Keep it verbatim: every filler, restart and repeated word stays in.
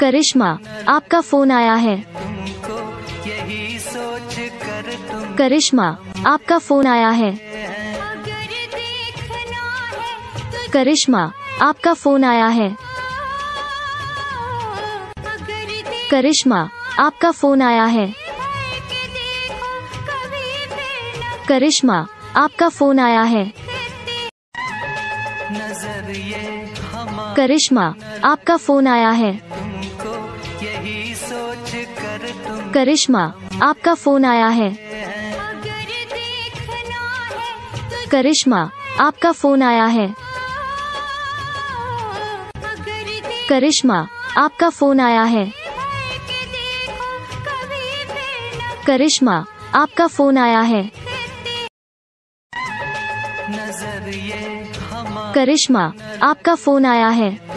करिश्मा, आपका फोन आया है। करिश्मा, आपका फोन आया है। करिश्मा, आपका फोन आया है। करिश्मा, आपका फोन आया है। करिश्मा, आपका फोन आया है। करिश्मा, आपका फोन आया है। करिश्मा, आपका फोन आया है। करिश्मा, आपका फोन आया है। करिश्मा, आपका फोन आया है। करिश्मा, आपका फोन आया है। करिश्मा, आपका फोन आया है।